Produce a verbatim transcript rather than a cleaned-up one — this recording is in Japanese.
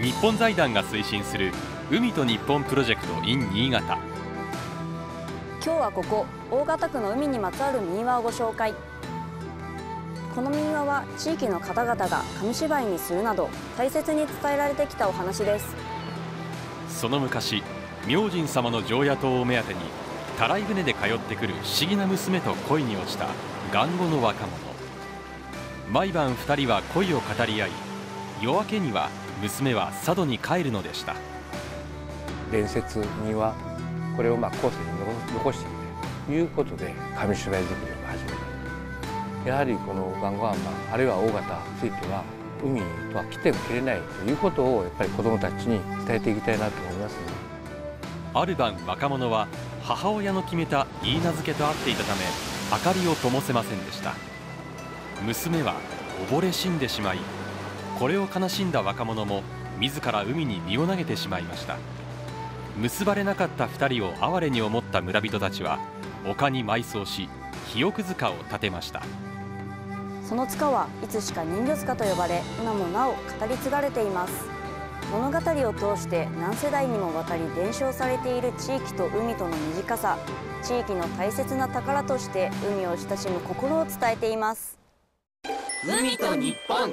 日本財団が推進する海と日本プロジェクト in 新潟。今日はここ大潟区の海にまつわる民話をご紹介。この民話は地域の方々が紙芝居にするなど大切に伝えられてきたお話です。その昔、明神様の常夜灯を目当てにたらい船で通ってくる不思議な娘と恋に落ちた頑固の若者。毎晩ふたりは恋を語り合い、夜明けには娘は佐渡に帰るのでした。伝説にはこれをまあ後世に残していくということで紙芝居作りを始めた。やはりこのガンゴ湾、あるいは大潟については海とは来ても切れないということをやっぱり子どもたちに伝えていきたいなと思いますね。ある晩、若者は母親の決めた言い名付けと合っていたため明かりを灯せませんでした。娘は溺れ死んでしまい、これを悲しんだ若者も自ら海に身を投げてしまいました。結ばれなかったふたりを哀れに思った村人たちは丘に埋葬し、肥沃塚を建てました。その塚はいつしか人魚塚と呼ばれ、今もなお語り継がれています。物語を通して何世代にもわたり伝承されている地域と海との短さ、地域の大切な宝として海を親しむ心を伝えています。海と日本。